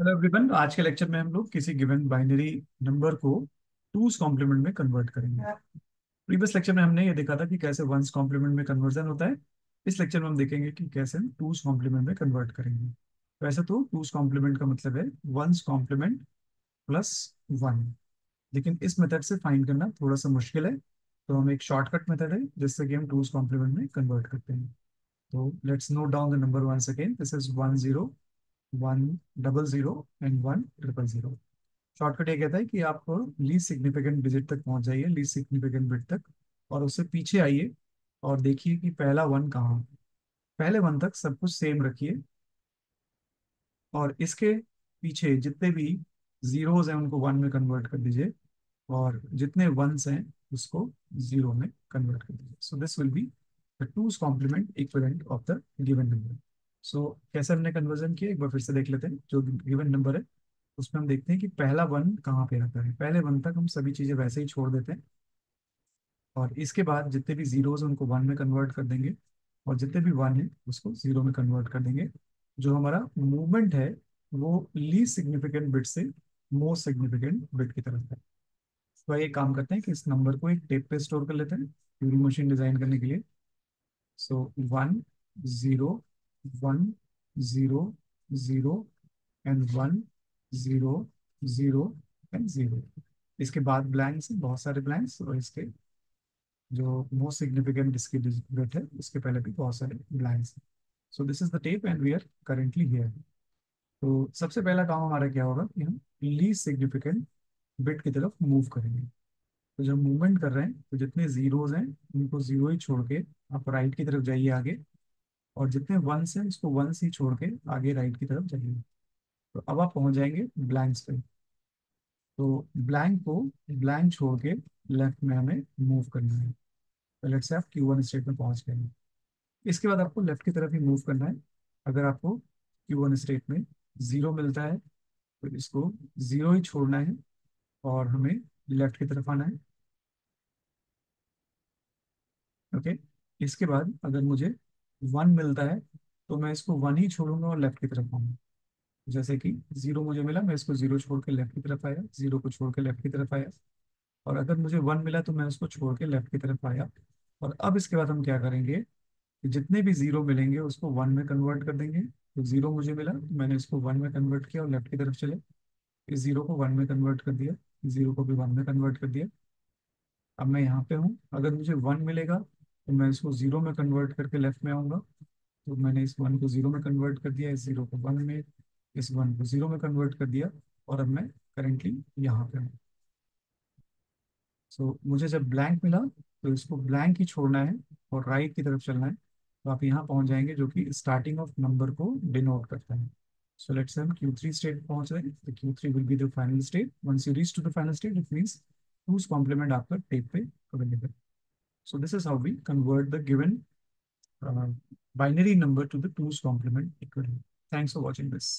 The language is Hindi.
हेलो एवरीवन, आज के लेक्चर में हम लोग किसी गिवन बाइनरी नंबर को 2's कॉम्प्लीमेंट में कन्वर्ट करेंगे। प्रीवियस लेक्चर में हमने ये देखा था कि कैसे 1's कॉम्प्लीमेंट में कन्वर्जन होता है। इस लेक्चर में हम देखेंगे कि कैसे हम 2's कॉम्प्लीमेंट में कन्वर्ट करेंगे। वैसे तो 2's कॉम्प्लीमेंट का मतलब है 1's कॉम्प्लीमेंट प्लस 1, लेकिन इस मेथड से फाइंड करना थोड़ा सा मुश्किल है, तो हम एक शॉर्टकट मेथड है जिससे कि हम 2's कॉम्प्लीमेंट में कन्वर्ट करते हैं। तो let's note down the number once again. This is 10, 100 and 1000। Shortcut ये कहता है कि आप लीस्ट सिग्निफिकेंट डिजिट तक पहुंच जाइए, लीस्ट सिग्निफिकेंट बिट तक, और उससे पीछे आइए और देखिए कि पहला 1 कहाँ है। पहले 1 तक सब कुछ सेम रखिए और इसके पीछे जितने भी जीरोज हैं उनको 1 में कन्वर्ट कर दीजिए और जितने 1s हैं उसको 0 में कन्वर्ट कर दीजिए। So this will be the 2's complement equivalent of the given number. So कैसे हमने कन्वर्जन किया एक बार फिर से देख लेते हैं। जो गिवन नंबर है उसमें हम देखते हैं कि पहला 1 कहाँ पे रहता है। पहले 1 तक हम सभी चीजें वैसे ही छोड़ देते हैं और इसके बाद जितने भी जीरोज उनको 1 में कन्वर्ट कर देंगे और जितने भी 1 है उसको 0 में कन्वर्ट कर देंगे। जो हमारा मूवमेंट है वो लीस्ट सिग्निफिकेंट बिट से मोस्ट सिग्निफिकेंट बिट की तरफ है। तो ये काम करते हैं कि इस नंबर को एक टेप पे स्टोर कर लेते हैं ट्यूरिंग मशीन डिजाइन करने के लिए। सो 1, 0, 1, 0, 0 and 1, 0, 0 and 0। इसके बाद ब्लैंक्स हैं, बहुत सारे ब्लैंक्स, और इसके जो मोस्ट सिग्निफिकेंट जिसकी बिट है उसके पहले भी बहुत सारे ब्लैंक्स हैं। So this is the tape and we are currently here. तो सबसे पहला काम हमारा क्या होगा कि हम लीस्ट सिग्निफिकेंट बिट की तरफ मूव करेंगे। तो जब मूवमेंट कर रहे हैं तो जितने जीरोज हैं उनको 0 ही छोड़ के आप राइट की तरफ जाइए आगे, और जितने 1s हैं उसको 1s ही छोड़ के आगे राइट की तरफ जाइए। तो अब आप पहुंच जाएंगे ब्लैंक्स पे। तो ब्लैंक को ब्लैंक छोड़ के लेफ्ट में हमें मूव करना है। तो लेट्स से आप Q1 स्टेट में पहुंच गए हैं। इसके बाद आपको लेफ्ट की तरफ ही मूव करना है। अगर आपको Q1 स्टेट में 0 मिलता है तो इसको 0 ही छोड़ना है और हमें लेफ्ट की तरफ आना है। ओके, इसके बाद अगर मुझे 1 मिलता है तो मैं इसको 1 ही छोड़ूंगा और लेफ्ट की तरफ आऊंगा। जैसे कि 0 मुझे मिला, मैं इसको 0 छोड़ के लेफ्ट की तरफ आया, 0 को छोड़ के लेफ्ट की तरफ आया, और अगर मुझे 1 मिला तो मैं उसको छोड़ के लेफ्ट की तरफ आया। और अब इसके बाद हम क्या करेंगे कि जितने भी 0 मिलेंगे उसको 1 में कन्वर्ट कर देंगे। तो 0 मुझे मिला, मैंने इसको 1 में कन्वर्ट किया और लेफ्ट की तरफ चले। इस 0 को 1 में कन्वर्ट कर दिया, 0 को भी 1 में कन्वर्ट कर दिया। अब मैं यहाँ पे हूँ, अगर मुझे 1 मिलेगा तो मैं इसको 0 में कन्वर्ट करके लेफ्ट में आऊँगा। तो मैंने इस 1 को 0 में कन्वर्ट कर दिया, इस 0 को 1 में, इस 1 को 0 में कन्वर्ट कर दिया, और अब मैं करेंटली यहाँ पे हूँ। सो मुझे जब ब्लैंक मिला तो इसको ब्लैंक ही छोड़ना है और राइट की तरफ चलना है। तो आप यहाँ पहुँच जाएंगे जो कि स्टार्टिंग ऑफ नंबर को डिनोट करता है। सो लेट्स से हम Q3 स्टेट पहुँच रहे हैं। तो Q3 will be the final state. Once you reach to the final state it means 2's complement आपका टेप पे available. So this is how we convert the given binary number to the 2's complement equivalent. Thanks for watching this.